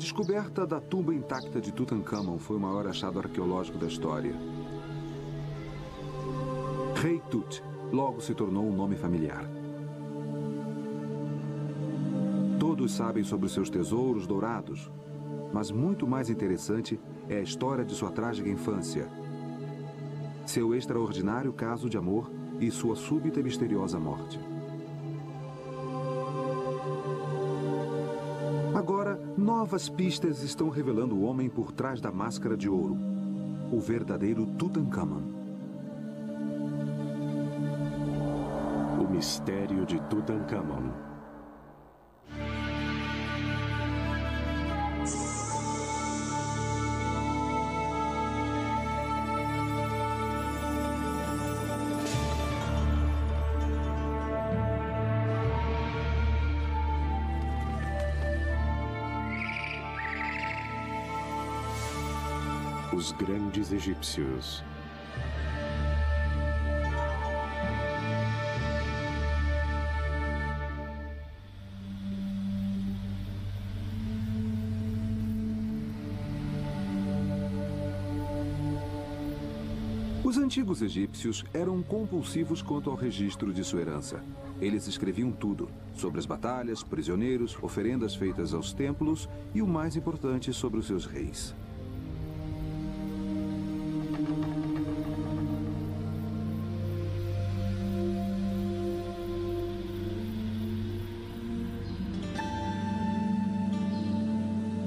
descoberta da tumba intacta de Tutancâmon foi o maior achado arqueológico da história. Rei Tut logo se tornou um nome familiar. Todos sabem sobre seus tesouros dourados, mas muito mais interessante é a história de sua trágica infância, seu extraordinário caso de amor e sua súbita e misteriosa morte. Agora, novas pistas estão revelando o homem por trás da máscara de ouro, o verdadeiro Tutancâmon. O mistério de Tutancâmon. Os grandes egípcios. Os antigos egípcios eram compulsivos quanto ao registro de sua herança. Eles escreviam tudo, sobre as batalhas, prisioneiros, oferendas feitas aos templos e, o mais importante, sobre os seus reis.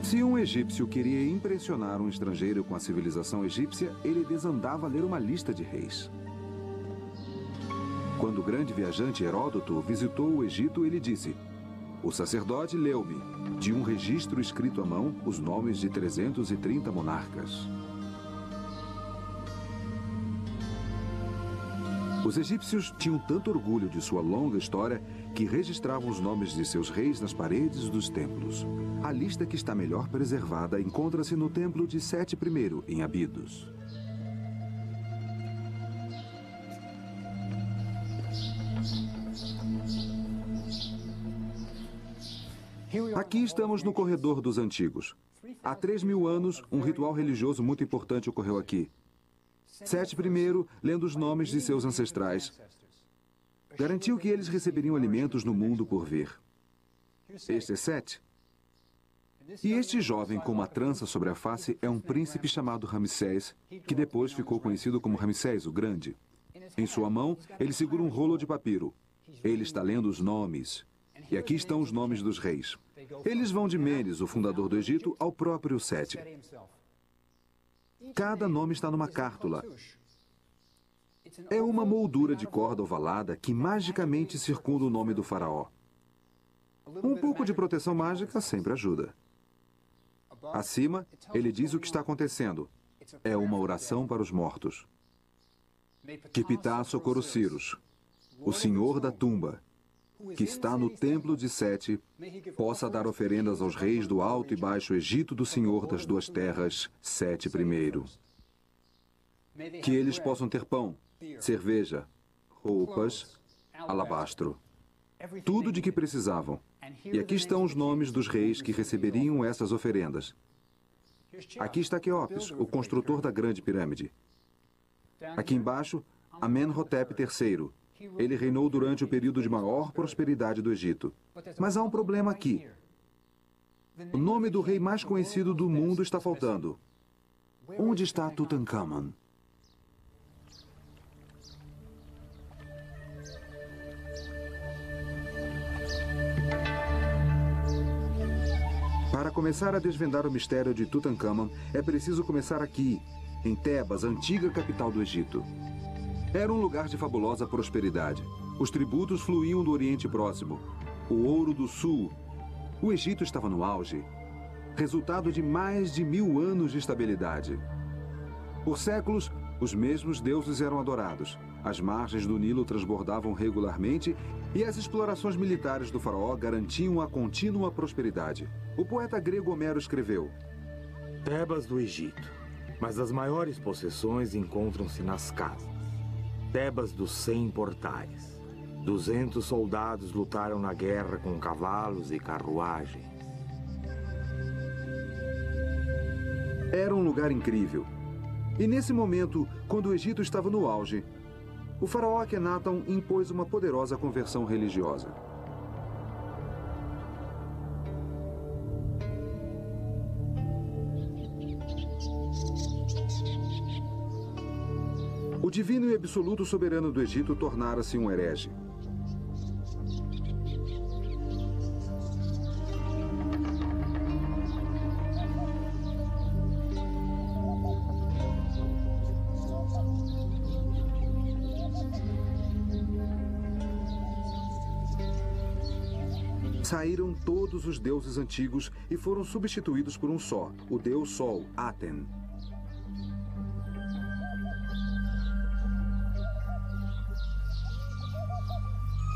Se um egípcio queria impressionar um estrangeiro com a civilização egípcia, ele desandava a ler uma lista de reis. Quando o grande viajante Heródoto visitou o Egito, ele disse: "O sacerdote leu-me, de um registro escrito à mão, os nomes de 330 monarcas." Os egípcios tinham tanto orgulho de sua longa história que registravam os nomes de seus reis nas paredes dos templos. A lista que está melhor preservada encontra-se no templo de Seti I, em Abidos. Aqui estamos no corredor dos antigos. Há 3.000 anos, um ritual religioso muito importante ocorreu aqui. Seti I, lendo os nomes de seus ancestrais, garantiu que eles receberiam alimentos no mundo por vir. Este é Seti. E este jovem com uma trança sobre a face é um príncipe chamado Ramsés, que depois ficou conhecido como Ramsés o Grande. Em sua mão, ele segura um rolo de papiro. Ele está lendo os nomes. E aqui estão os nomes dos reis. Eles vão de Menes, o fundador do Egito, ao próprio Seti. Cada nome está numa cártula. É uma moldura de corda ovalada que magicamente circunda o nome do faraó. Um pouco de proteção mágica sempre ajuda. Acima, ele diz o que está acontecendo. É uma oração para os mortos. Que Ptah socorra Osíris, o senhor da tumba, que está no templo de Seti, possa dar oferendas aos reis do Alto e Baixo Egito do Senhor das Duas Terras, Seti I. Que eles possam ter pão, cerveja, roupas, alabastro, tudo de que precisavam. E aqui estão os nomes dos reis que receberiam essas oferendas. Aqui está Keops, o construtor da Grande Pirâmide. Aqui embaixo, Amenhotep III. Ele reinou durante o período de maior prosperidade do Egito. Mas há um problema aqui. O nome do rei mais conhecido do mundo está faltando. Onde está Tutancâmon? Para começar a desvendar o mistério de Tutancâmon, é preciso começar aqui, em Tebas, antiga capital do Egito. Era um lugar de fabulosa prosperidade. Os tributos fluíam do Oriente Próximo, o ouro do Sul. O Egito estava no auge, resultado de mais de 1.000 anos de estabilidade. Por séculos, os mesmos deuses eram adorados. As margens do Nilo transbordavam regularmente e as explorações militares do faraó garantiam a contínua prosperidade. O poeta grego Homero escreveu: "Tebas do Egito, mas as maiores possessões encontram-se nas casas. Tebas dos 100 portais. 200 soldados lutaram na guerra com cavalos e carruagens." Era um lugar incrível. E nesse momento, quando o Egito estava no auge, o faraó Akhenaten impôs uma poderosa conversão religiosa. O divino e absoluto soberano do Egito tornara-se um herege. Saíram todos os deuses antigos e foram substituídos por um só, o deus Sol, Aten.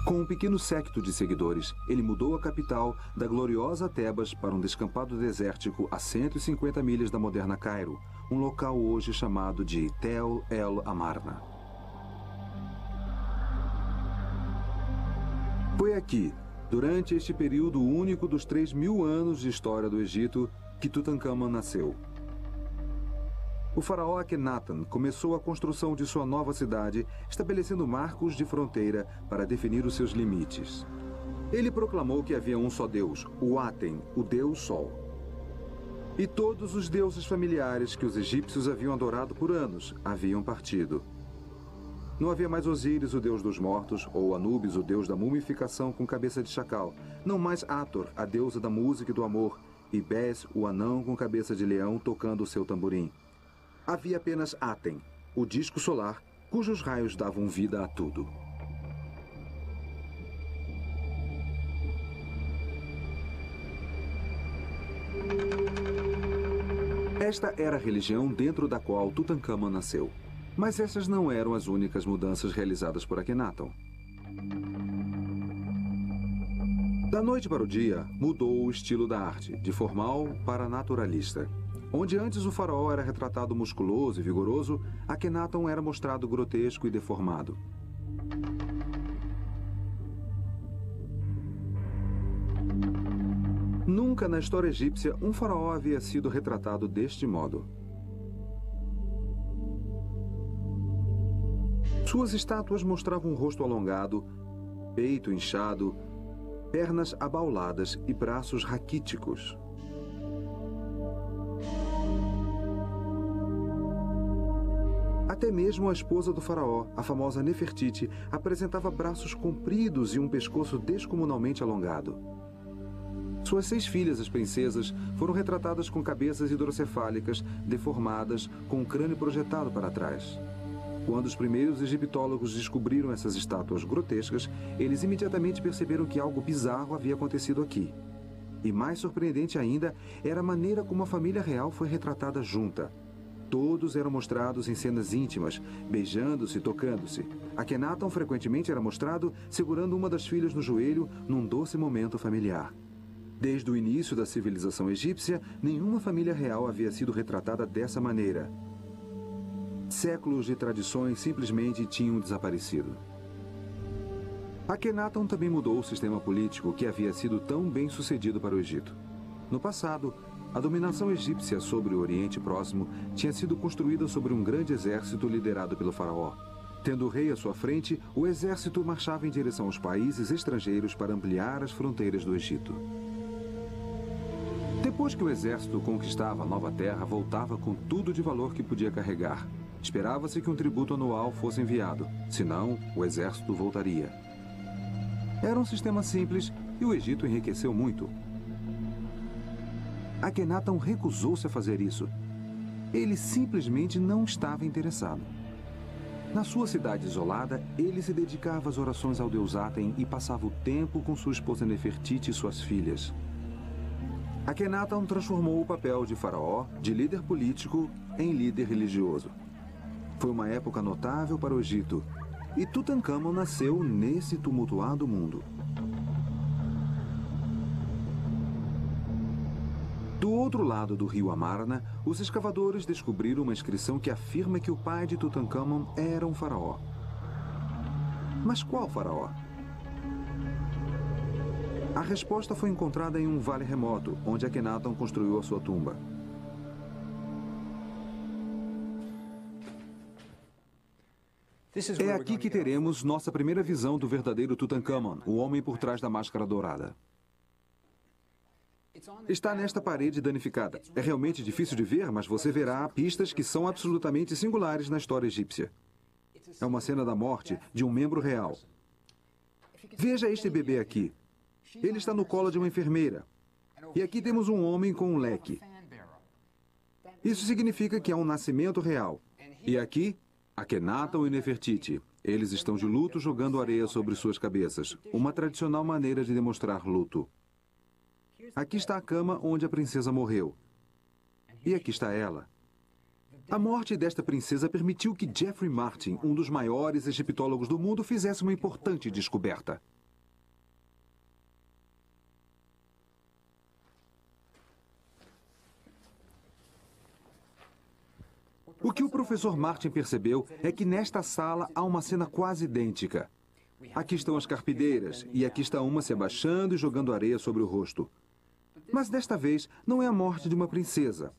Com um pequeno séquito de seguidores, ele mudou a capital da gloriosa Tebas para um descampado desértico a 150 milhas da moderna Cairo, um local hoje chamado de Tel El Amarna. Foi aqui, durante este período único dos 3.000 anos de história do Egito, que Tutancâmon nasceu. O faraó Akhenaten começou a construção de sua nova cidade, estabelecendo marcos de fronteira para definir os seus limites. Ele proclamou que havia um só Deus, o Aten, o Deus Sol. E todos os deuses familiares que os egípcios haviam adorado por anos haviam partido. Não havia mais Osíris, o deus dos mortos, ou Anúbis, o deus da mumificação com cabeça de chacal. Não mais Átor, a deusa da música e do amor, e Bés, o anão com cabeça de leão tocando o seu tamborim. Havia apenas Aten, o disco solar, cujos raios davam vida a tudo. Esta era a religião dentro da qual Tutancâmon nasceu. Mas essas não eram as únicas mudanças realizadas por Akhenaten. Da noite para o dia, mudou o estilo da arte, de formal para naturalista. Onde antes o faraó era retratado musculoso e vigoroso, Akhenaten era mostrado grotesco e deformado. Nunca na história egípcia um faraó havia sido retratado deste modo. Suas estátuas mostravam um rosto alongado, peito inchado, pernas abauladas e braços raquíticos. Até mesmo a esposa do faraó, a famosa Nefertiti, apresentava braços compridos e um pescoço descomunalmente alongado. Suas 6 filhas, as princesas, foram retratadas com cabeças hidrocefálicas, deformadas, com o crânio projetado para trás. Quando os primeiros egiptólogos descobriram essas estátuas grotescas, eles imediatamente perceberam que algo bizarro havia acontecido aqui. E mais surpreendente ainda era a maneira como a família real foi retratada junta. Todos eram mostrados em cenas íntimas, beijando-se e tocando-se. Akhenaten frequentemente era mostrado segurando uma das filhas no joelho num doce momento familiar. Desde o início da civilização egípcia, nenhuma família real havia sido retratada dessa maneira. Séculos de tradições simplesmente tinham desaparecido. Akhenaten também mudou o sistema político que havia sido tão bem sucedido para o Egito. No passado, a dominação egípcia sobre o Oriente Próximo tinha sido construída sobre um grande exército liderado pelo faraó. Tendo o rei à sua frente, o exército marchava em direção aos países estrangeiros para ampliar as fronteiras do Egito. Depois que o exército conquistava a nova terra, voltava com tudo de valor que podia carregar. Esperava-se que um tributo anual fosse enviado, senão o exército voltaria. Era um sistema simples e o Egito enriqueceu muito. Akhenaten recusou-se a fazer isso. Ele simplesmente não estava interessado. Na sua cidade isolada, ele se dedicava às orações ao deus Aten e passava o tempo com sua esposa Nefertiti e suas filhas. Akhenaten transformou o papel de faraó, de líder político, em líder religioso. Foi uma época notável para o Egito, e Tutancâmon nasceu nesse tumultuado mundo. Do outro lado do rio Amarna, os escavadores descobriram uma inscrição que afirma que o pai de Tutancâmon era um faraó. Mas qual faraó? A resposta foi encontrada em um vale remoto, onde Akhenaten construiu a sua tumba. É aqui que teremos nossa primeira visão do verdadeiro Tutancâmon, o homem por trás da máscara dourada. Está nesta parede danificada. É realmente difícil de ver, mas você verá pistas que são absolutamente singulares na história egípcia. É uma cena da morte de um membro real. Veja este bebê aqui. Ele está no colo de uma enfermeira. E aqui temos um homem com um leque. Isso significa que há um nascimento real. E aqui, Akhenaten e Nefertiti. Eles estão de luto jogando areia sobre suas cabeças. Uma tradicional maneira de demonstrar luto. Aqui está a cama onde a princesa morreu. E aqui está ela. A morte desta princesa permitiu que Geoffrey Martin, um dos maiores egiptólogos do mundo, fizesse uma importante descoberta. O que o professor Martin percebeu é que nesta sala há uma cena quase idêntica. Aqui estão as carpideiras e aqui está uma se abaixando e jogando areia sobre o rosto. Mas desta vez não é a morte de uma princesa.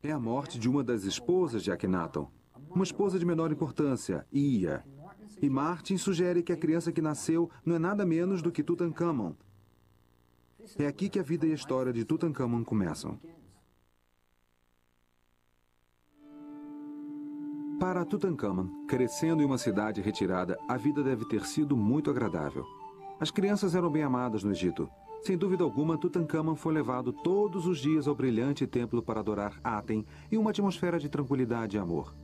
É a morte de uma das esposas de Akhenaten, uma esposa de menor importância, Ia. E Martin sugere que a criança que nasceu não é nada menos do que Tutancâmon. É aqui que a vida e a história de Tutancâmon começam. Para Tutancâmon, crescendo em uma cidade retirada, a vida deve ter sido muito agradável. As crianças eram bem amadas no Egito. Sem dúvida alguma, Tutancâmon foi levado todos os dias ao brilhante templo para adorar Aten e uma atmosfera de tranquilidade e amor.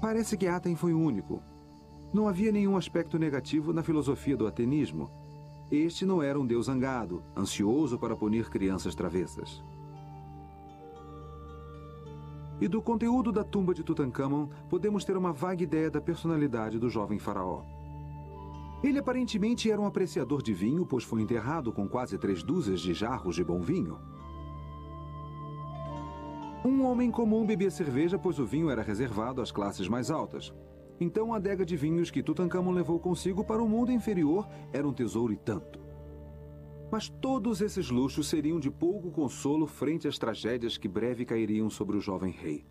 Parece que Aten foi único. Não havia nenhum aspecto negativo na filosofia do atenismo. Este não era um deus zangado, ansioso para punir crianças travessas. E do conteúdo da tumba de Tutancâmon, podemos ter uma vaga ideia da personalidade do jovem faraó. Ele aparentemente era um apreciador de vinho, pois foi enterrado com quase 3 dúzias de jarros de bom vinho. Um homem comum bebia cerveja, pois o vinho era reservado às classes mais altas. Então a adega de vinhos que Tutancâmon levou consigo para o mundo inferior era um tesouro e tanto. Mas todos esses luxos seriam de pouco consolo frente às tragédias que breve cairiam sobre o jovem rei.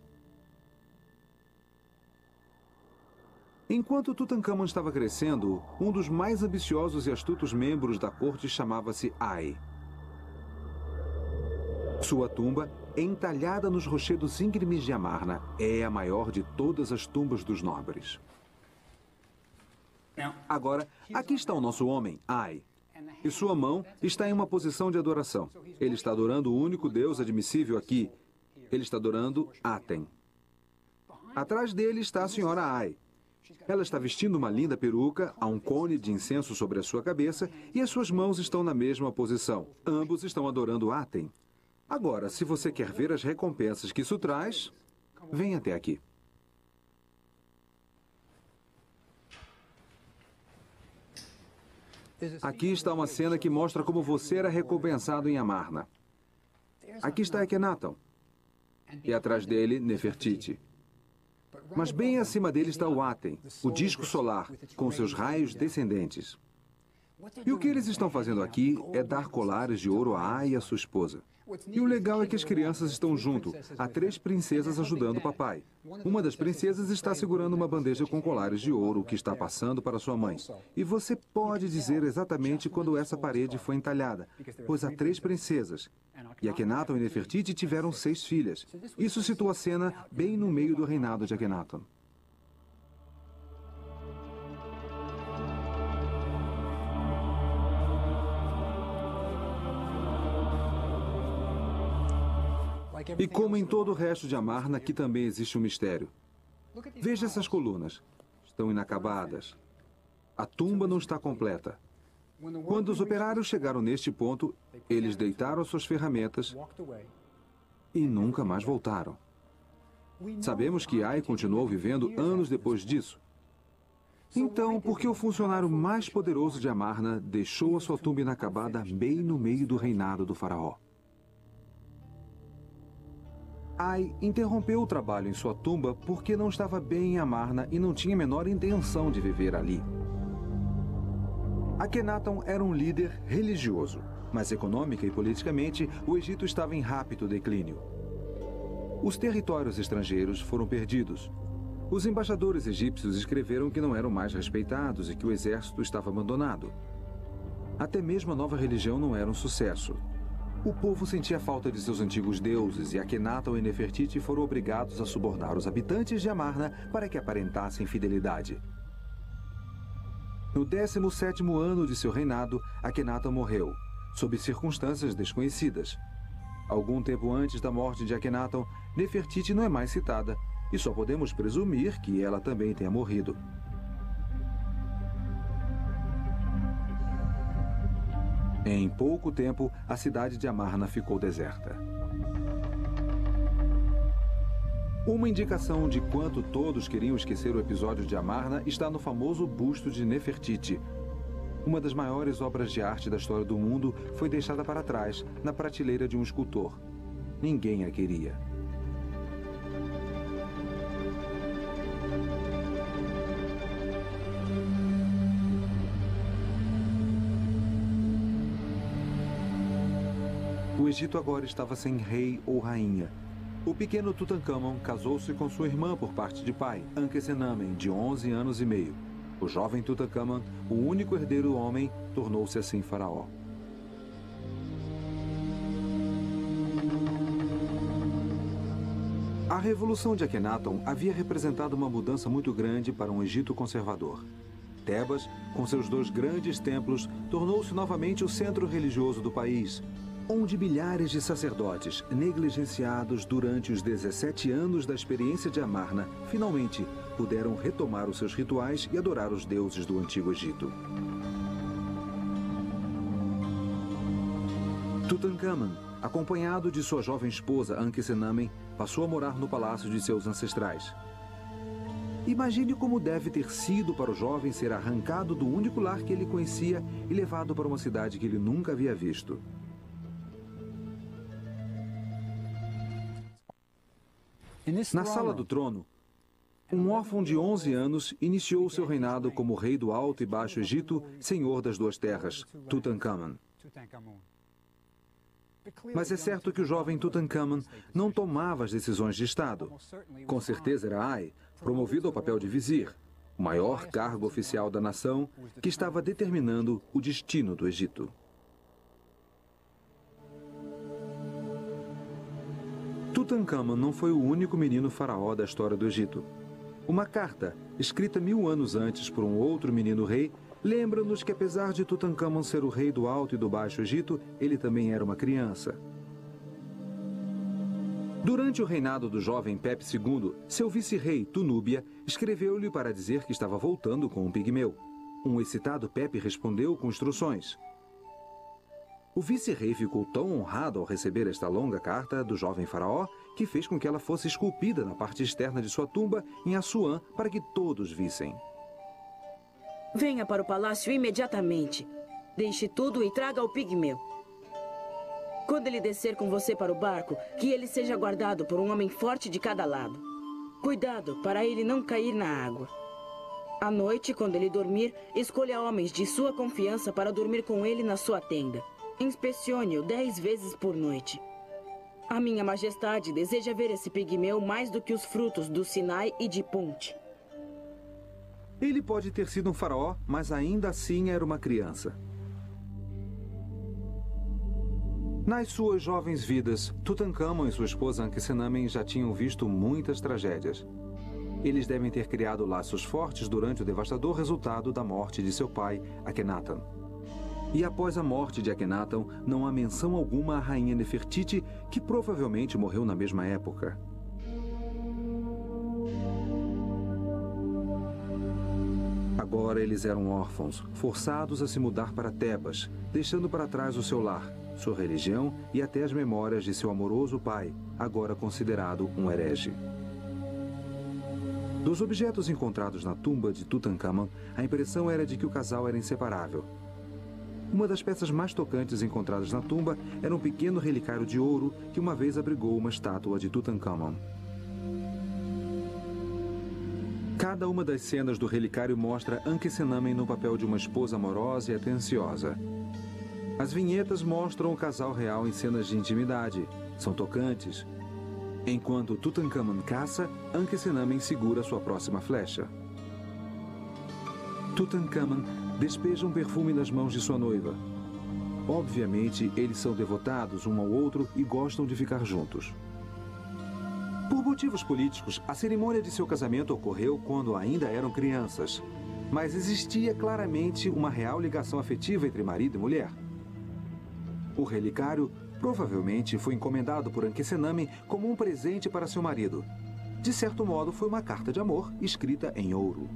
Enquanto Tutancâmon estava crescendo, um dos mais ambiciosos e astutos membros da corte chamava-se Ai. Sua tumba, entalhada nos rochedos íngremes de Amarna, é a maior de todas as tumbas dos nobres. Agora, aqui está o nosso homem, Ai. E sua mão está em uma posição de adoração. Ele está adorando o único deus admissível aqui. Ele está adorando Aten. Atrás dele está a senhora Ai. Ela está vestindo uma linda peruca, há um cone de incenso sobre a sua cabeça e as suas mãos estão na mesma posição. Ambos estão adorando Aten. Agora, se você quer ver as recompensas que isso traz, vem até aqui. Aqui está uma cena que mostra como você era recompensado em Amarna. Aqui está Akhenaten e atrás dele Nefertiti. Mas bem acima dele está o Aten, o disco solar, com seus raios descendentes. E o que eles estão fazendo aqui é dar colares de ouro a Ai e a sua esposa. E o legal é que as crianças estão junto. Há 3 princesas ajudando o papai. Uma das princesas está segurando uma bandeja com colares de ouro que está passando para sua mãe. E você pode dizer exatamente quando essa parede foi entalhada, pois há 3 princesas. E Akhenaten e Nefertiti tiveram 6 filhas. Isso situa a cena bem no meio do reinado de Akhenaten. E como em todo o resto de Amarna, aqui também existe um mistério. Veja essas colunas. Estão inacabadas. A tumba não está completa. Quando os operários chegaram neste ponto, eles deitaram suas ferramentas e nunca mais voltaram. Sabemos que Ai continuou vivendo anos depois disso. Então, por que o funcionário mais poderoso de Amarna deixou a sua tumba inacabada bem no meio do reinado do faraó? Ai interrompeu o trabalho em sua tumba porque não estava bem em Amarna e não tinha a menor intenção de viver ali. Akhenaten era um líder religioso, mas econômica e politicamente o Egito estava em rápido declínio. Os territórios estrangeiros foram perdidos. Os embaixadores egípcios escreveram que não eram mais respeitados e que o exército estava abandonado. Até mesmo a nova religião não era um sucesso. O povo sentia falta de seus antigos deuses e Akhenaten e Nefertiti foram obrigados a subornar os habitantes de Amarna para que aparentassem fidelidade. No 17º ano de seu reinado, Akhenaten morreu, sob circunstâncias desconhecidas. Algum tempo antes da morte de Akhenaten, Nefertiti não é mais citada e só podemos presumir que ela também tenha morrido. Em pouco tempo, a cidade de Amarna ficou deserta. Uma indicação de quanto todos queriam esquecer o episódio de Amarna está no famoso busto de Nefertiti. Uma das maiores obras de arte da história do mundo foi deixada para trás, na prateleira de um escultor. Ninguém a queria. O Egito agora estava sem rei ou rainha. O pequeno Tutancâmon casou-se com sua irmã por parte de pai, Ankhesenamen, de 11 anos e meio. O jovem Tutancâmon, o único herdeiro homem, tornou-se assim faraó. A revolução de Akhenaten havia representado uma mudança muito grande para um Egito conservador. Tebas, com seus dois grandes templos, tornou-se novamente o centro religioso do país, onde milhares de sacerdotes, negligenciados durante os 17 anos da experiência de Amarna, finalmente puderam retomar os seus rituais e adorar os deuses do Antigo Egito. Tutancâmon, acompanhado de sua jovem esposa Ankhesenamen, passou a morar no palácio de seus ancestrais. Imagine como deve ter sido para o jovem ser arrancado do único lar que ele conhecia e levado para uma cidade que ele nunca havia visto. Na sala do trono, um órfão de 11 anos iniciou seu reinado como rei do Alto e Baixo Egito, senhor das duas terras, Tutancâmon. Mas é certo que o jovem Tutancâmon não tomava as decisões de Estado. Com certeza era Ai, promovido ao papel de vizir, o maior cargo oficial da nação, que estava determinando o destino do Egito. Tutancâmon não foi o único menino faraó da história do Egito. Uma carta, escrita 1000 anos antes por um outro menino rei, lembra-nos que apesar de Tutancâmon ser o rei do Alto e do Baixo Egito, ele também era uma criança. Durante o reinado do jovem Pepe II, seu vice-rei, Tunúbia, escreveu-lhe para dizer que estava voltando com um pigmeu. Um excitado Pepe respondeu com instruções. O vice-rei ficou tão honrado ao receber esta longa carta do jovem faraó que fez com que ela fosse esculpida na parte externa de sua tumba em Assuã para que todos vissem. Venha para o palácio imediatamente. Deixe tudo e traga o pigmeu. Quando ele descer com você para o barco, que ele seja guardado por um homem forte de cada lado. Cuidado para ele não cair na água. À noite, quando ele dormir, escolha homens de sua confiança para dormir com ele na sua tenda. Inspecione-o 10 vezes por noite. A minha majestade deseja ver esse pigmeu mais do que os frutos do Sinai e de Ponte. Ele pode ter sido um faraó, mas ainda assim era uma criança. Nas suas jovens vidas, Tutancâmon e sua esposa Ankhesenamen já tinham visto muitas tragédias. Eles devem ter criado laços fortes durante o devastador resultado da morte de seu pai, Akhenaten. E após a morte de Akhenaten, não há menção alguma à rainha Nefertiti, que provavelmente morreu na mesma época. Agora eles eram órfãos, forçados a se mudar para Tebas, deixando para trás o seu lar, sua religião e até as memórias de seu amoroso pai, agora considerado um herege. Dos objetos encontrados na tumba de Tutancâmon, a impressão era de que o casal era inseparável. Uma das peças mais tocantes encontradas na tumba era um pequeno relicário de ouro que uma vez abrigou uma estátua de Tutancâmon. Cada uma das cenas do relicário mostra Ankhesenamen no papel de uma esposa amorosa e atenciosa. As vinhetas mostram o casal real em cenas de intimidade. São tocantes. Enquanto Tutancamon caça, Ankhesenamen segura sua próxima flecha. Tutancamon despeja um perfume nas mãos de sua noiva. Obviamente, eles são devotados um ao outro e gostam de ficar juntos. Por motivos políticos, a cerimônia de seu casamento ocorreu quando ainda eram crianças. Mas existia claramente uma real ligação afetiva entre marido e mulher. O relicário provavelmente foi encomendado por Ankhesenamen como um presente para seu marido. De certo modo, foi uma carta de amor escrita em ouro.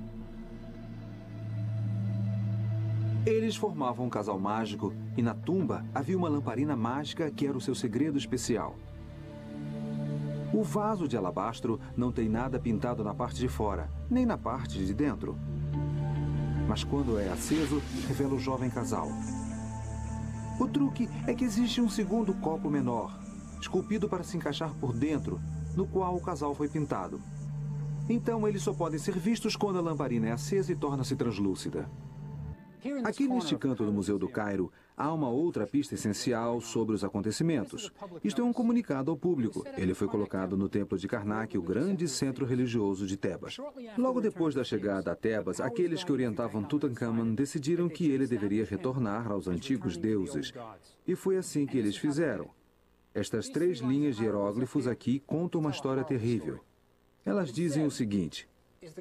Eles formavam um casal mágico e na tumba havia uma lamparina mágica que era o seu segredo especial. O vaso de alabastro não tem nada pintado na parte de fora, nem na parte de dentro. Mas quando é aceso, revela o jovem casal. O truque é que existe um segundo copo menor, esculpido para se encaixar por dentro, no qual o casal foi pintado. Então eles só podem ser vistos quando a lamparina é acesa e torna-se translúcida. Aqui neste canto do Museu do Cairo, há uma outra pista essencial sobre os acontecimentos. Isto é um comunicado ao público. Ele foi colocado no templo de Karnak, o grande centro religioso de Tebas. Logo depois da chegada a Tebas, aqueles que orientavam Tutancâmon decidiram que ele deveria retornar aos antigos deuses. E foi assim que eles fizeram. Estas três linhas de hieróglifos aqui contam uma história terrível. Elas dizem o seguinte: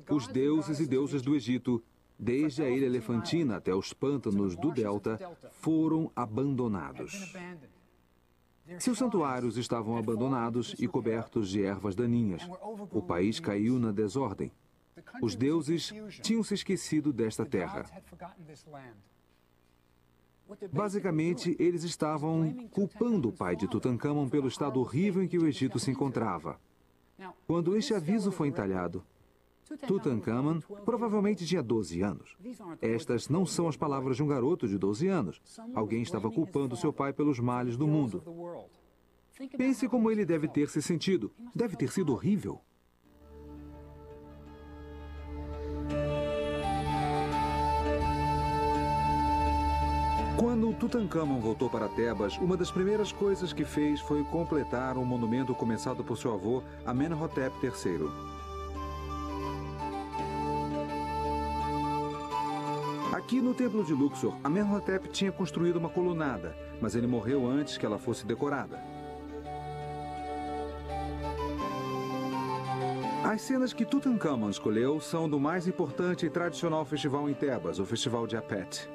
os deuses e deusas do Egito, desde a ilha Elefantina até os pântanos do delta, foram abandonados. Seus santuários estavam abandonados e cobertos de ervas daninhas. O país caiu na desordem. Os deuses tinham se esquecido desta terra. Basicamente, eles estavam culpando o pai de Tutancâmon pelo estado horrível em que o Egito se encontrava. Quando este aviso foi entalhado, Tutancâmon provavelmente tinha 12 anos. Estas não são as palavras de um garoto de 12 anos. Alguém estava culpando seu pai pelos males do mundo. Pense como ele deve ter se sentido. Deve ter sido horrível. Quando Tutancâmon voltou para Tebas, uma das primeiras coisas que fez foi completar um monumento começado por seu avô, Amenhotep III. Aqui no templo de Luxor, Amenhotep tinha construído uma colunada, mas ele morreu antes que ela fosse decorada. As cenas que Tutancâmon escolheu são do mais importante e tradicional festival em Tebas, o Festival de Apet.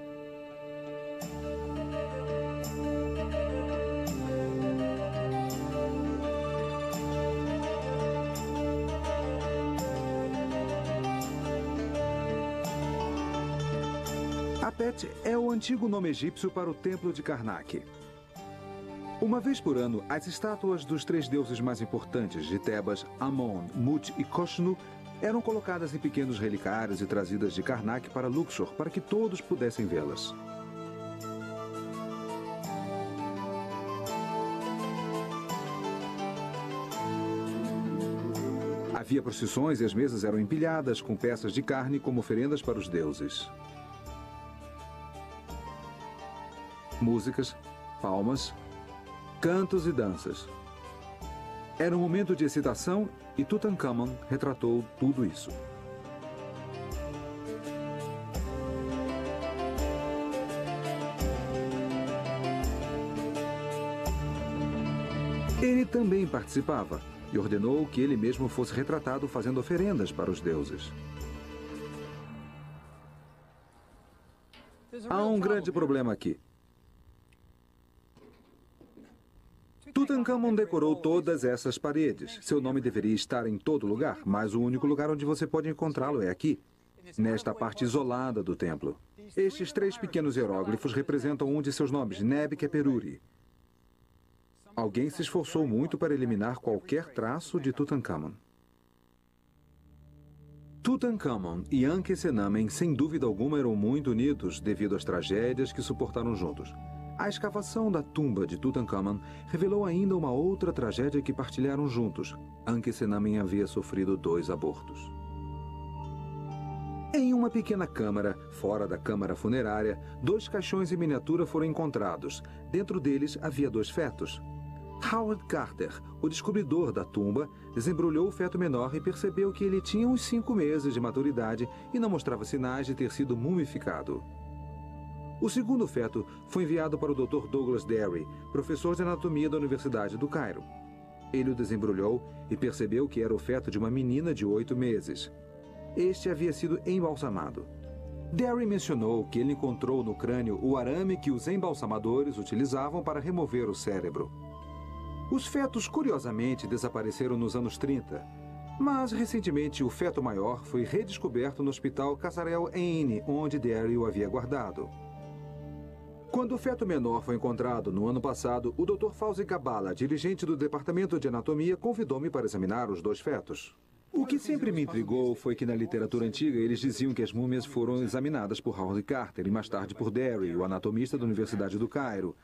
Apet é o antigo nome egípcio para o templo de Karnak. Uma vez por ano, as estátuas dos três deuses mais importantes de Tebas, Amon, Mut e Koshnu, eram colocadas em pequenos relicários e trazidas de Karnak para Luxor, para que todos pudessem vê-las. Havia procissões e as mesas eram empilhadas com peças de carne como oferendas para os deuses. Músicas, palmas, cantos e danças. Era um momento de excitação e Tutancâmon retratou tudo isso. Ele também participava e ordenou que ele mesmo fosse retratado fazendo oferendas para os deuses. Há um grande problema aqui. Tutancâmon decorou todas essas paredes. Seu nome deveria estar em todo lugar, mas o único lugar onde você pode encontrá-lo é aqui, nesta parte isolada do templo. Estes três pequenos hieróglifos representam um de seus nomes, Nebkheperure. Alguém se esforçou muito para eliminar qualquer traço de Tutancâmon. Tutancâmon e Ankhesenamen, sem dúvida alguma, eram muito unidos devido às tragédias que suportaram juntos. A escavação da tumba de Tutancâmon revelou ainda uma outra tragédia que partilharam juntos. Ankhesenamen havia sofrido 2 abortos. Em uma pequena câmara, fora da câmara funerária, 2 caixões em miniatura foram encontrados. Dentro deles havia 2 fetos. Howard Carter, o descobridor da tumba, desembrulhou o feto menor e percebeu que ele tinha uns 5 meses de maturidade e não mostrava sinais de ter sido mumificado. O segundo feto foi enviado para o Dr. Douglas Derry, professor de anatomia da Universidade do Cairo. Ele o desembrulhou e percebeu que era o feto de uma menina de 8 meses. Este havia sido embalsamado. Derry mencionou que ele encontrou no crânio o arame que os embalsamadores utilizavam para remover o cérebro. Os fetos, curiosamente, desapareceram nos anos 30, mas recentemente o feto maior foi redescoberto no hospital Casarel N, onde Derry o havia guardado. Quando o feto menor foi encontrado no ano passado, o Dr. Fauzi Gabala, dirigente do Departamento de Anatomia, convidou-me para examinar os 2 fetos. O que sempre me intrigou foi que na literatura antiga eles diziam que as múmias foram examinadas por Howard Carter e mais tarde por Derry, o anatomista da Universidade do Cairo.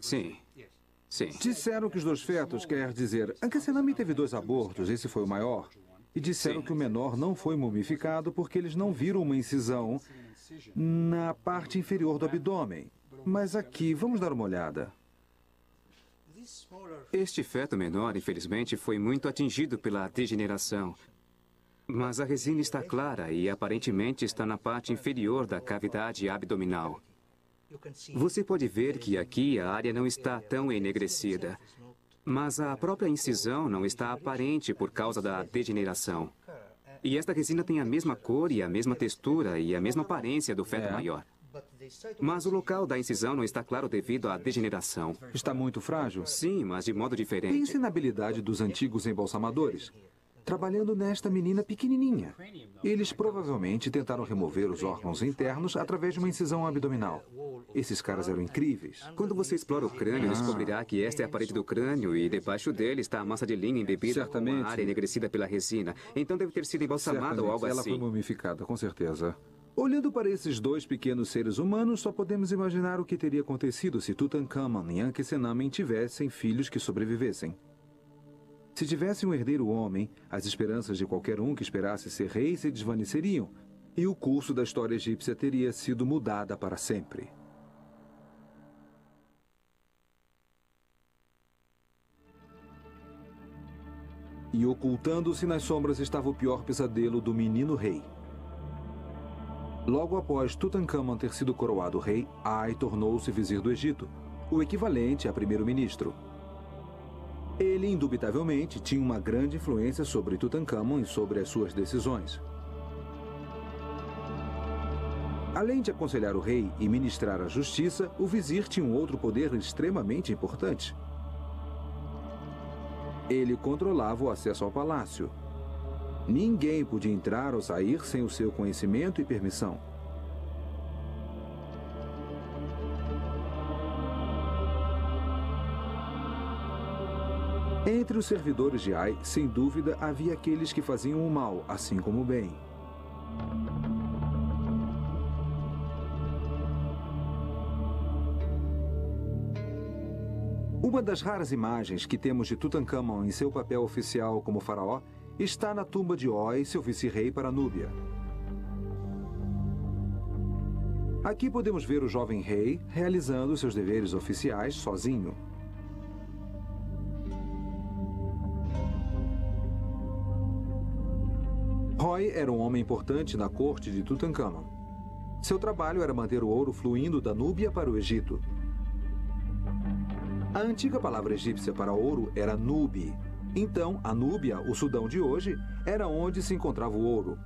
Sim. Disseram que os 2 fetos, quer dizer, Ankhesenamun teve 2 abortos, esse foi o maior. E disseram que o menor não foi mumificado porque eles não viram uma incisão na parte inferior do abdômen. Mas aqui, vamos dar uma olhada. Este feto menor, infelizmente, foi muito atingido pela degeneração. Mas a resina está clara e, aparentemente, está na parte inferior da cavidade abdominal. Você pode ver que aqui a área não está tão enegrecida. Mas a própria incisão não está aparente por causa da degeneração. E esta resina tem a mesma cor e a mesma textura e a mesma aparência do feto maior. Mas o local da incisão não está claro devido à degeneração. Está muito frágil? Sim, mas de modo diferente. Pense na habilidade dos antigos embalsamadores, trabalhando nesta menina pequenininha. Eles provavelmente tentaram remover os órgãos internos através de uma incisão abdominal. Esses caras eram incríveis. Quando você explora o crânio, descobrirá que esta é a parede do crânio e debaixo dele está a massa de linha embebida com uma área enegrecida pela resina. Então deve ter sido embalsamada ou algo assim. Ela foi mumificada, com certeza. Olhando para esses 2 pequenos seres humanos, só podemos imaginar o que teria acontecido se Tutancamon e Ankhesenamun tivessem filhos que sobrevivessem. Se tivesse um herdeiro homem, as esperanças de qualquer um que esperasse ser rei se desvaneceriam, e o curso da história egípcia teria sido mudada para sempre. E ocultando-se nas sombras estava o pior pesadelo do menino rei. Logo após Tutancâmon ter sido coroado rei, Ai tornou-se vizir do Egito, o equivalente a primeiro-ministro. Ele, indubitavelmente, tinha uma grande influência sobre Tutancâmon e sobre as suas decisões. Além de aconselhar o rei e ministrar a justiça, o vizir tinha um outro poder extremamente importante. Ele controlava o acesso ao palácio. Ninguém podia entrar ou sair sem o seu conhecimento e permissão. Entre os servidores de Ai, sem dúvida, havia aqueles que faziam o mal, assim como o bem. Uma das raras imagens que temos de Tutancâmon em seu papel oficial como faraó está na tumba de Hói, seu vice-rei para a Núbia. Aqui podemos ver o jovem rei realizando seus deveres oficiais sozinho. Hói era um homem importante na corte de Tutancâmon. Seu trabalho era manter o ouro fluindo da Núbia para o Egito. A antiga palavra egípcia para ouro era nubi. Então, a Núbia, o Sudão de hoje, era onde se encontrava o ouro.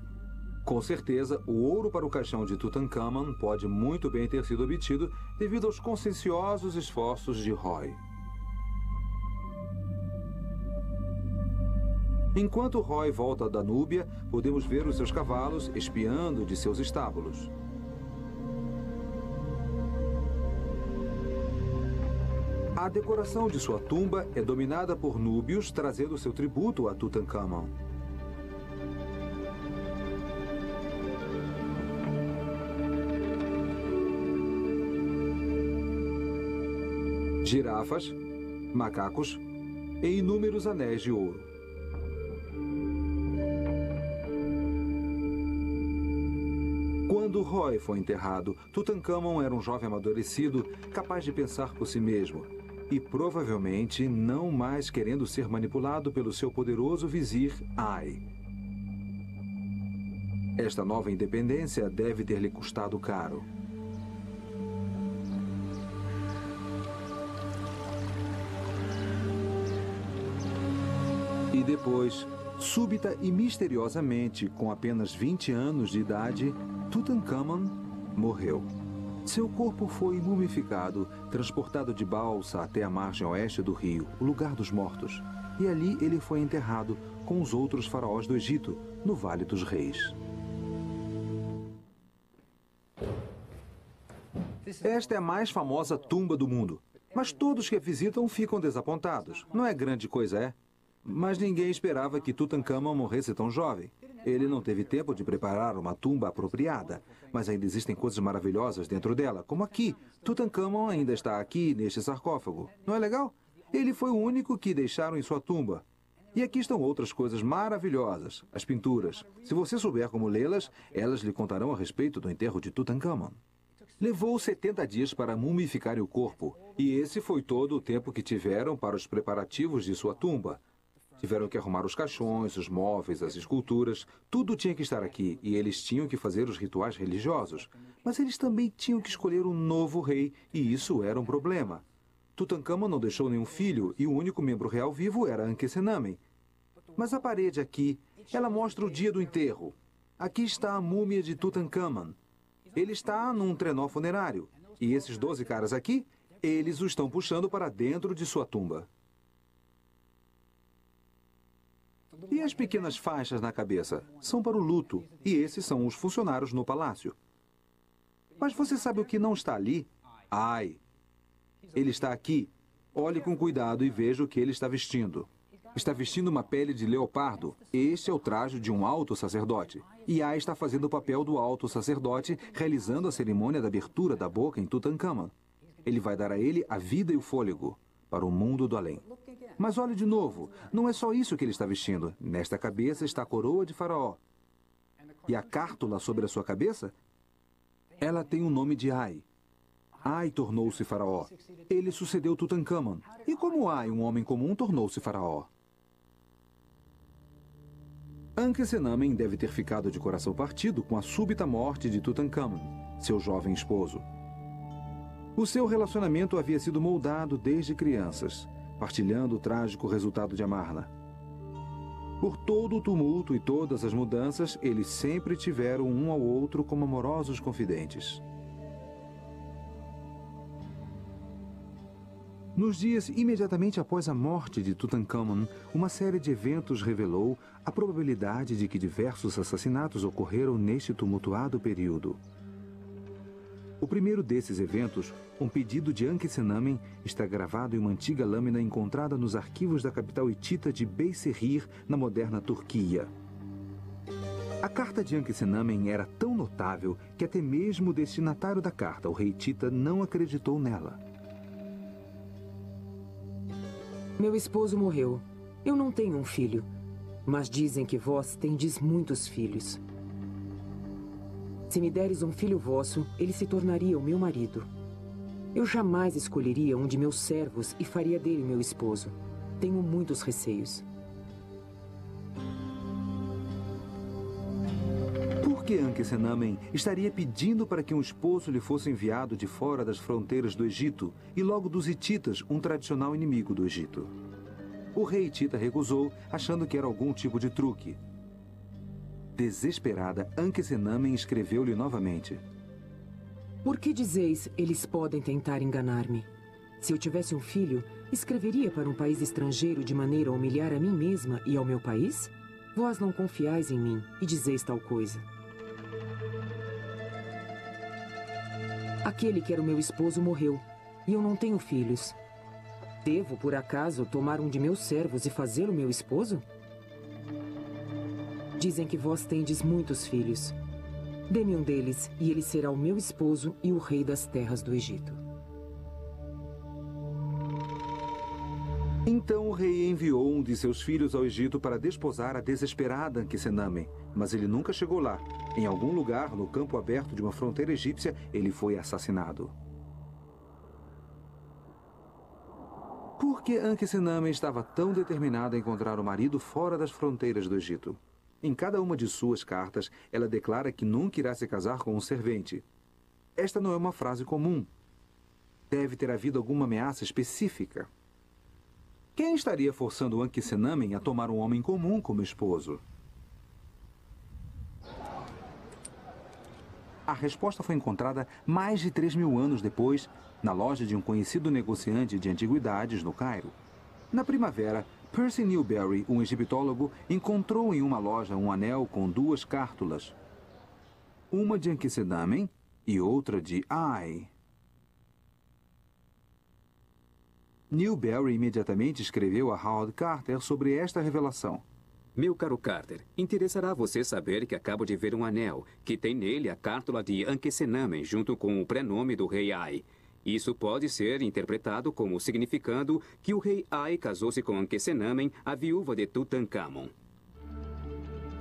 Com certeza, o ouro para o caixão de Tutancâmon pode muito bem ter sido obtido devido aos conscienciosos esforços de Hói. Enquanto Hói volta da Núbia, podemos ver os seus cavalos espiando de seus estábulos. A decoração de sua tumba é dominada por núbios, trazendo seu tributo a Tutancâmon. Girafas, macacos e inúmeros anéis de ouro. Quando Hói foi enterrado, Tutancâmon era um jovem amadurecido, capaz de pensar por si mesmo. e provavelmente não mais querendo ser manipulado pelo seu poderoso vizir Ai. Esta nova independência deve ter lhe custado caro. E depois, súbita e misteriosamente, com apenas 20 anos de idade, Tutancâmon morreu. Seu corpo foi mumificado, transportado de balsa até a margem oeste do rio, o lugar dos mortos. E ali ele foi enterrado com os outros faraós do Egito, no Vale dos Reis. Esta é a mais famosa tumba do mundo. Mas todos que a visitam ficam desapontados. Não é grande coisa, é? Mas ninguém esperava que Tutancâmon morresse tão jovem. Ele não teve tempo de preparar uma tumba apropriada, mas ainda existem coisas maravilhosas dentro dela, como aqui. Tutancâmon ainda está aqui, neste sarcófago. Não é legal? Ele foi o único que deixaram em sua tumba. E aqui estão outras coisas maravilhosas, as pinturas. Se você souber como lê-las, elas lhe contarão a respeito do enterro de Tutancâmon. Levou 70 dias para mumificar o corpo, e esse foi todo o tempo que tiveram para os preparativos de sua tumba. Tiveram que arrumar os caixões, os móveis, as esculturas, tudo tinha que estar aqui, e eles tinham que fazer os rituais religiosos. Mas eles também tinham que escolher um novo rei, e isso era um problema. Tutancâmon não deixou nenhum filho, e o único membro real vivo era Ankhesenamen. Mas a parede aqui, ela mostra o dia do enterro. Aqui está a múmia de Tutancâmon. Ele está num trenó funerário, e esses 12 caras aqui, eles o estão puxando para dentro de sua tumba. E as pequenas faixas na cabeça? São para o luto, e esses são os funcionários no palácio. Mas você sabe o que não está ali? Ai! Ele está aqui. Olhe com cuidado e veja o que ele está vestindo. Está vestindo uma pele de leopardo. Este é o traje de um alto sacerdote. E Ai está fazendo o papel do alto sacerdote, realizando a cerimônia da abertura da boca em Tutancâmon. Ele vai dar a ele a vida e o fôlego para o mundo do além. Mas olhe de novo, não é só isso que ele está vestindo. Nesta cabeça está a coroa de faraó. E a cártula sobre a sua cabeça? Ela tem o nome de Ai. Ai tornou-se faraó. Ele sucedeu Tutancâmon. E como Ai, um homem comum, tornou-se faraó? Ankhesenamen deve ter ficado de coração partido com a súbita morte de Tutancâmon, seu jovem esposo. O seu relacionamento havia sido moldado desde crianças, partilhando o trágico resultado de Amarna. Por todo o tumulto e todas as mudanças, eles sempre tiveram um ao outro como amorosos confidentes. Nos dias imediatamente após a morte de Tutancâmon, uma série de eventos revelou a probabilidade de que diversos assassinatos ocorreram neste tumultuado período. O primeiro desses eventos, um pedido de Ankhesenamen, está gravado em uma antiga lâmina encontrada nos arquivos da capital hitita de Beysserir, na moderna Turquia. A carta de Ankhesenamen era tão notável que até mesmo o destinatário da carta, o rei hitita, não acreditou nela. Meu esposo morreu. Eu não tenho um filho, mas dizem que vós tendes muitos filhos. Se me deres um filho vosso, ele se tornaria o meu marido. Eu jamais escolheria um de meus servos e faria dele meu esposo. Tenho muitos receios. Por que Ankhesenamen estaria pedindo para que um esposo lhe fosse enviado de fora das fronteiras do Egito e logo dos hititas, um tradicional inimigo do Egito? O rei hitita recusou, achando que era algum tipo de truque. Desesperada, Ankhesenamen escreveu-lhe novamente. Por que dizeis, eles podem tentar enganar-me? Se eu tivesse um filho, escreveria para um país estrangeiro de maneira a humilhar a mim mesma e ao meu país? Vós não confiais em mim e dizeis tal coisa. Aquele que era o meu esposo morreu, e eu não tenho filhos. Devo, por acaso, tomar um de meus servos e fazê-lo meu esposo? Dizem que vós tendes muitos filhos. Dê-me um deles, e ele será o meu esposo e o rei das terras do Egito. Então o rei enviou um de seus filhos ao Egito para desposar a desesperada Ankhesenamen. Mas ele nunca chegou lá. Em algum lugar, no campo aberto de uma fronteira egípcia, ele foi assassinado. Por que Ankhesenamen estava tão determinada a encontrar o marido fora das fronteiras do Egito? Em cada uma de suas cartas, ela declara que nunca irá se casar com um servente. Esta não é uma frase comum. Deve ter havido alguma ameaça específica. Quem estaria forçando Ankhesenamen a tomar um homem comum como esposo? A resposta foi encontrada mais de 3.000 anos depois, na loja de um conhecido negociante de antiguidades no Cairo. Na primavera, Percy Newberry, um egiptólogo, encontrou em uma loja um anel com duas cártulas. Uma de Ankhesenamen e outra de Ai. Newberry imediatamente escreveu a Howard Carter sobre esta revelação. Meu caro Carter, interessará você saber que acabo de ver um anel, que tem nele a cártula de Ankhesenamen junto com o prenome do rei Ai. Isso pode ser interpretado como significando que o rei Ai casou-se com Ankhesenamen, a viúva de Tutancamon.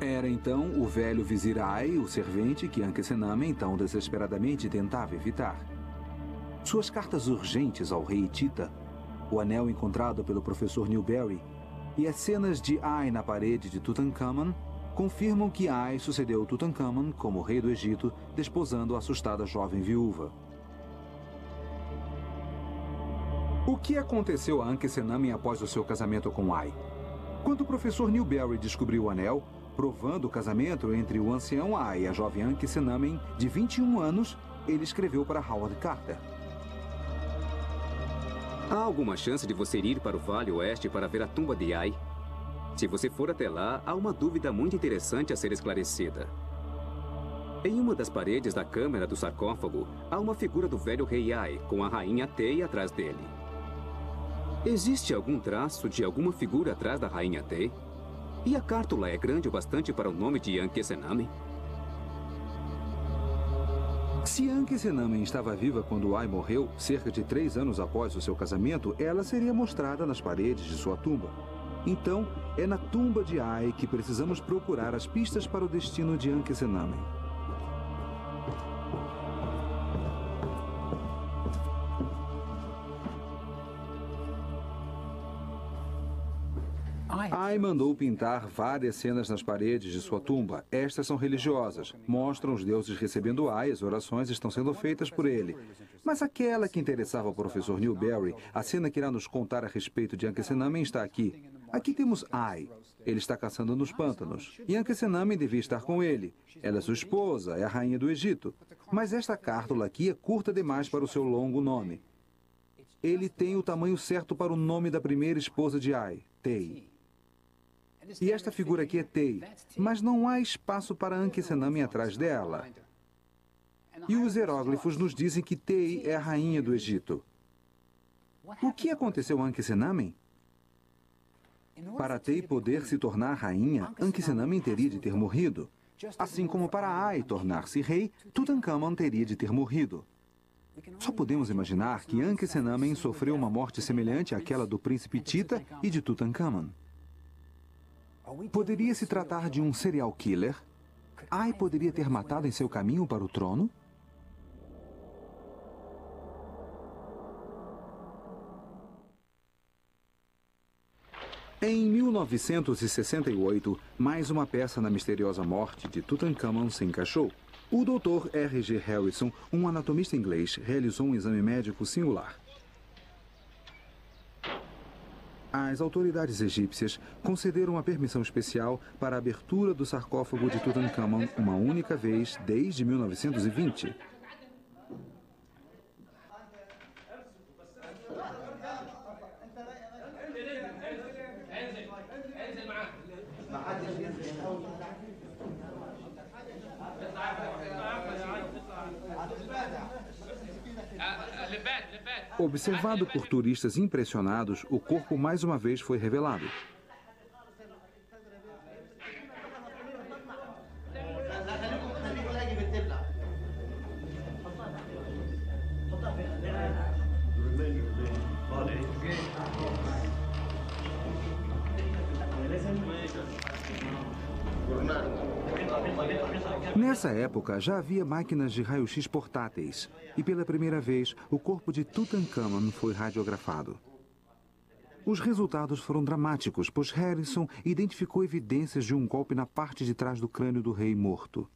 Era então o velho vizir Ai, o servente que Ankhesenamen tão desesperadamente tentava evitar. Suas cartas urgentes ao rei Tita, o anel encontrado pelo professor Newberry e as cenas de Ai na parede de Tutancâmon confirmam que Ai sucedeu Tutancâmon como rei do Egito, desposando a assustada jovem viúva. O que aconteceu a Ankhesenamen após o seu casamento com Ai? Quando o professor Newberry descobriu o anel, provando o casamento entre o ancião Ai e a jovem Ankhesenamen, de 21 anos, ele escreveu para Howard Carter. Há alguma chance de você ir para o Vale Oeste para ver a tumba de Ai? Se você for até lá, há uma dúvida muito interessante a ser esclarecida. Em uma das paredes da câmara do sarcófago, há uma figura do velho rei Ai, com a rainha Tei atrás dele. Existe algum traço de alguma figura atrás da rainha Tei? E a cártula é grande o bastante para o nome de Ankhesenamen? Se Ankhesenamen estava viva quando Ai morreu, cerca de 3 anos após o seu casamento, ela seria mostrada nas paredes de sua tumba. Então, é na tumba de Ai que precisamos procurar as pistas para o destino de Ankhesenamen. Ai mandou pintar várias cenas nas paredes de sua tumba. Estas são religiosas, mostram os deuses recebendo Ai, as orações estão sendo feitas por ele. Mas aquela que interessava ao professor Newberry, a cena que irá nos contar a respeito de Ankhesenamen está aqui. Aqui temos Ai. Ele está caçando nos pântanos. E Ankhesenamen devia estar com ele. Ela é sua esposa, é a rainha do Egito. Mas esta cártula aqui é curta demais para o seu longo nome. Ele tem o tamanho certo para o nome da primeira esposa de Ai, Tei. E esta figura aqui é Tei, mas não há espaço para Ankhesenamen atrás dela. E os hieróglifos nos dizem que Tei é a rainha do Egito. O que aconteceu a Ankhesenamen? Para Tei poder se tornar rainha, Ankhesenamen teria de ter morrido. Assim como para Ai tornar-se rei, Tutancâmon teria de ter morrido. Só podemos imaginar que Ankhesenamen sofreu uma morte semelhante àquela do príncipe Tita e de Tutancâmon. Poderia se tratar de um serial killer? Ai poderia ter matado em seu caminho para o trono? Em 1968, mais uma peça na misteriosa morte de Tutancâmon se encaixou. O doutor R.G. Harrison, um anatomista inglês, realizou um exame médico singular. As autoridades egípcias concederam a permissão especial para a abertura do sarcófago de Tutancâmon uma única vez desde 1920. Observado por turistas impressionados, o corpo mais uma vez foi revelado. Nessa época, já havia máquinas de raio-x portáteis. E pela primeira vez, o corpo de Tutancâmon foi radiografado. Os resultados foram dramáticos, pois Harrison identificou evidências de um golpe na parte de trás do crânio do rei morto.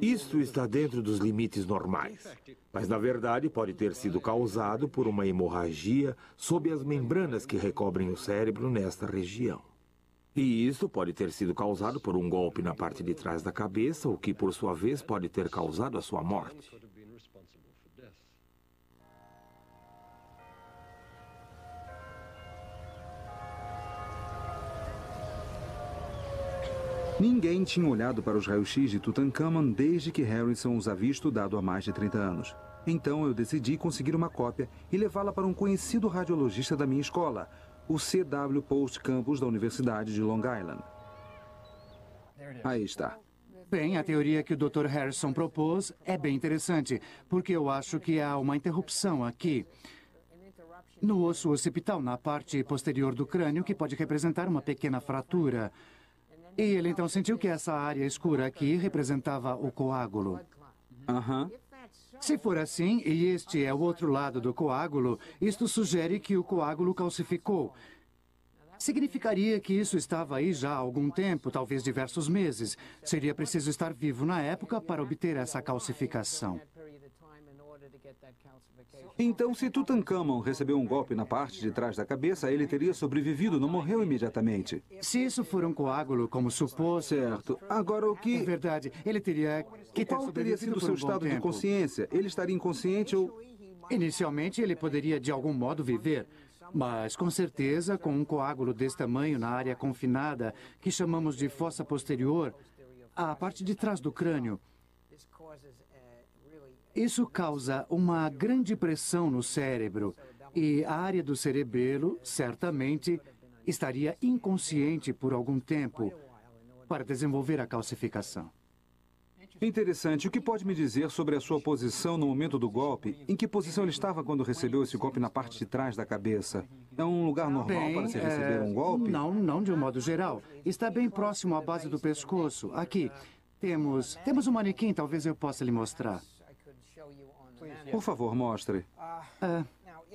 Isso está dentro dos limites normais, mas na verdade pode ter sido causado por uma hemorragia sob as membranas que recobrem o cérebro nesta região. E isso pode ter sido causado por um golpe na parte de trás da cabeça, o que por sua vez pode ter causado a sua morte. Ninguém tinha olhado para os raios-x de Tutancâmon desde que Harrison os havia estudado há mais de 30 anos. Então eu decidi conseguir uma cópia e levá-la para um conhecido radiologista da minha escola, o C.W. Post Campus da Universidade de Long Island. Aí está. Bem, a teoria que o Dr. Harrison propôs é bem interessante, porque eu acho que há uma interrupção aqui no osso occipital, na parte posterior do crânio, que pode representar uma pequena fratura. E ele então sentiu que essa área escura aqui representava o coágulo. Aham. Se for assim, e este é o outro lado do coágulo, isto sugere que o coágulo calcificou. Significaria que isso estava aí já há algum tempo, talvez diversos meses. Seria preciso estar vivo na época para obter essa calcificação. Então, se Tutancâmon recebeu um golpe na parte de trás da cabeça, ele teria sobrevivido, não morreu imediatamente. Se isso for um coágulo, como supôs... Certo. Agora o que... É verdade, ele teria que ter sobrevivido por um bom tempo. Qual teria sido o seu estado de consciência? Ele estaria inconsciente ou... Inicialmente, ele poderia, de algum modo, viver. Mas, com certeza, com um coágulo desse tamanho na área confinada, que chamamos de fossa posterior, a parte de trás do crânio, isso causa uma grande pressão no cérebro e a área do cerebelo certamente estaria inconsciente por algum tempo para desenvolver a calcificação. Interessante. O que pode me dizer sobre a sua posição no momento do golpe? Em que posição ele estava quando recebeu esse golpe na parte de trás da cabeça? É um lugar normal para se receber um golpe? Não de um modo geral. Está bem próximo à base do pescoço. Aqui, temos um manequim, talvez eu possa lhe mostrar. Por favor, mostre.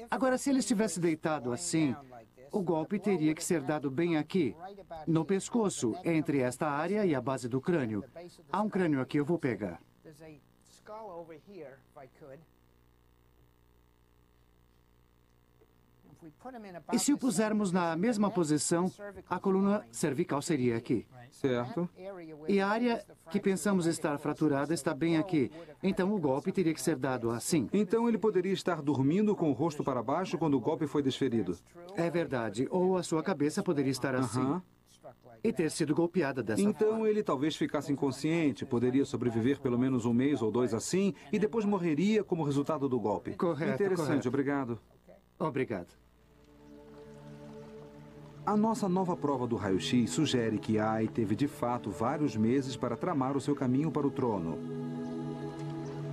Agora, se ele estivesse deitado assim, o golpe teria que ser dado bem aqui, no pescoço, entre esta área e a base do crânio. Há um crânio aqui, eu vou pegar. E se o pusermos na mesma posição, a coluna cervical seria aqui. Certo. E a área que pensamos estar fraturada está bem aqui. Então o golpe teria que ser dado assim. Então ele poderia estar dormindo com o rosto para baixo quando o golpe foi desferido. É verdade. Ou a sua cabeça poderia estar assim. E ter sido golpeada dessa forma. Então ele talvez ficasse inconsciente, poderia sobreviver pelo menos um mês ou dois assim, e depois morreria como resultado do golpe. Correto. Interessante, obrigado. Obrigado. A nossa nova prova do raio-x sugere que Ai teve de fato vários meses para tramar o seu caminho para o trono.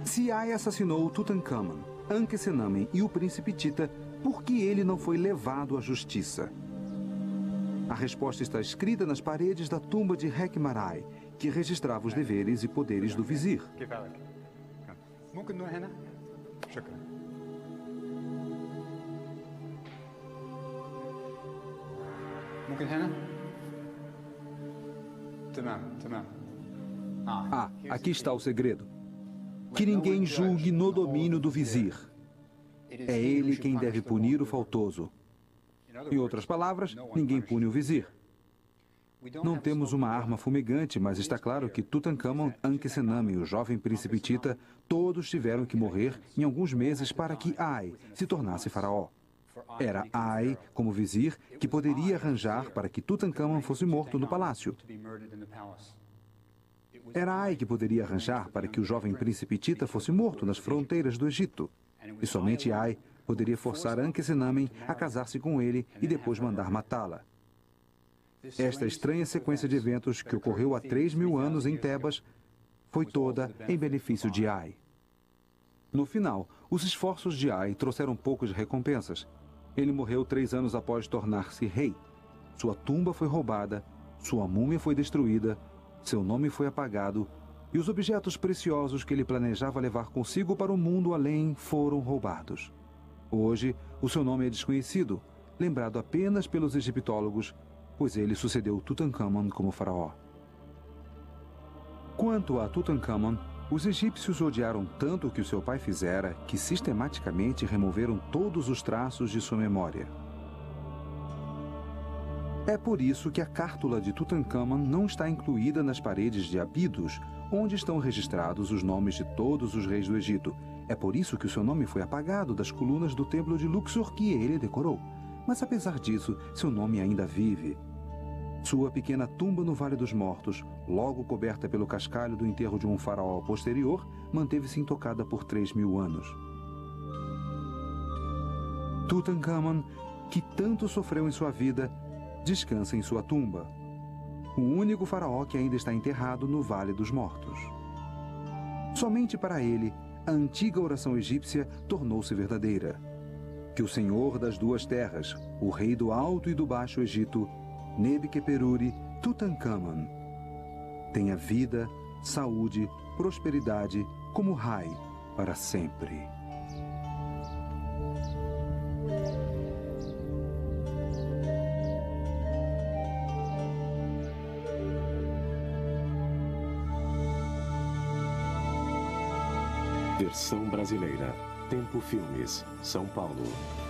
Se Ai assassinou Tutancâmon, Ankhesenamun e o príncipe Tita, por que ele não foi levado à justiça? A resposta está escrita nas paredes da tumba de Hekmarai, que registrava os deveres e poderes do vizir. Ah, aqui está o segredo. Que ninguém julgue no domínio do vizir. É ele quem deve punir o faltoso. Em outras palavras, ninguém pune o vizir. Não temos uma arma fumegante, mas está claro que Tutancâmon, Ankhesenamun e o jovem príncipe Tita, todos tiveram que morrer em alguns meses para que Ai se tornasse faraó. Era Ai, como vizir, que poderia arranjar para que Tutancâmon fosse morto no palácio. Era Ai que poderia arranjar para que o jovem príncipe Tita fosse morto nas fronteiras do Egito. E somente Ai poderia forçar Ankhesenamun a casar-se com ele e depois mandar matá-la. Esta estranha sequência de eventos que ocorreu há 3.000 anos em Tebas foi toda em benefício de Ai. No final, os esforços de Ai trouxeram poucas recompensas. Ele morreu 3 anos após tornar-se rei. Sua tumba foi roubada, sua múmia foi destruída, seu nome foi apagado e os objetos preciosos que ele planejava levar consigo para o mundo além foram roubados. Hoje, o seu nome é desconhecido, lembrado apenas pelos egiptólogos, pois ele sucedeu Tutancâmon como faraó. Quanto a Tutancâmon, os egípcios odiaram tanto o que o seu pai fizera que sistematicamente removeram todos os traços de sua memória. É por isso que a cártula de Tutancâmon não está incluída nas paredes de Abidos, onde estão registrados os nomes de todos os reis do Egito. É por isso que o seu nome foi apagado das colunas do templo de Luxor que ele decorou. Mas apesar disso, seu nome ainda vive. Sua pequena tumba no Vale dos Mortos, logo coberta pelo cascalho do enterro de um faraó posterior, manteve-se intocada por 3.000 anos. Tutancâmon, que tanto sofreu em sua vida, descansa em sua tumba, o único faraó que ainda está enterrado no Vale dos Mortos. Somente para ele, a antiga oração egípcia tornou-se verdadeira. Que o Senhor das duas terras, o rei do Alto e do Baixo Egito, Nebkheperure, Tutancâmon, tenha vida, saúde, prosperidade como Rai para sempre. Versão brasileira. Tempo Filmes, São Paulo.